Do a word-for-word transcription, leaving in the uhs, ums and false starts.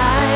side.